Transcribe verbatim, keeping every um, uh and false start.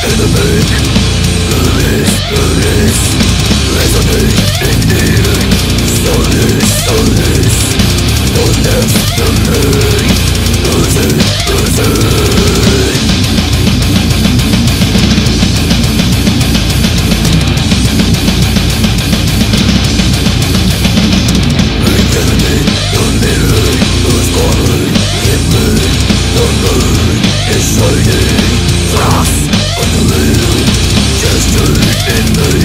Shining fast on the moon, just in the